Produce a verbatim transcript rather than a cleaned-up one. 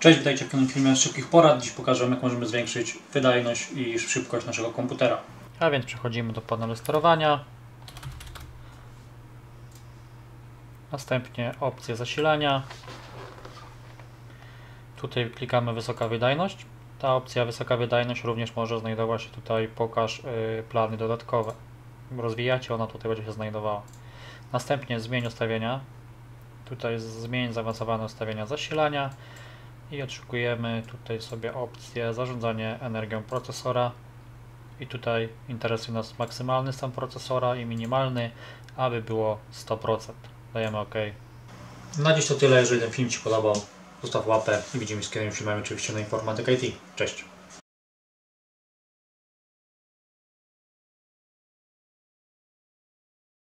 Cześć, witajcie w kolejnym filmie z szybkich porad. Dziś pokażę Wam, jak możemy zwiększyć wydajność i szybkość naszego komputera. A więc przechodzimy do panelu sterowania. Następnie opcję zasilania. Tutaj klikamy wysoka wydajność. Ta opcja wysoka wydajność również może znajdować się tutaj pokaż plany dodatkowe. Rozwijacie, ona tutaj będzie się znajdowała. Następnie zmień ustawienia. Tutaj zmień zaawansowane ustawienia zasilania. I odszukujemy tutaj sobie opcję zarządzanie energią procesora. I tutaj interesuje nas maksymalny stan procesora i minimalny, aby było sto procent. Dajemy OK. Na dziś to tyle. Jeżeli ten film Ci podobał, zostaw łapę i widzimy się z kolejnym filmem oczywiście na Informatyk I T. Cześć!